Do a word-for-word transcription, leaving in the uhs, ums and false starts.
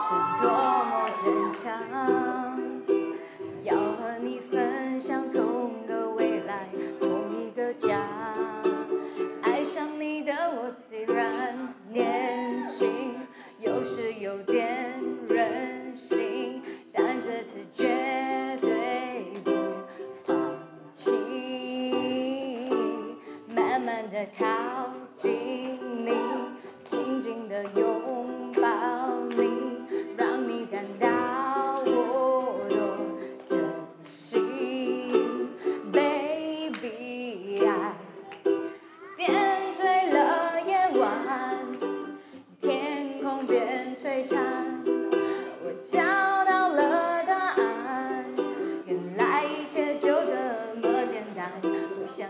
是多么正常。要和你分享同个未来，同一个家。爱上你的我虽然年轻，有时有点任性，但这次绝对不放弃。慢慢的靠近你，紧紧的拥抱你，让你感到我多珍惜 ，baby。爱点缀了夜晚，天空变璀璨，我找到了答案，原来一切就这么简单，不想。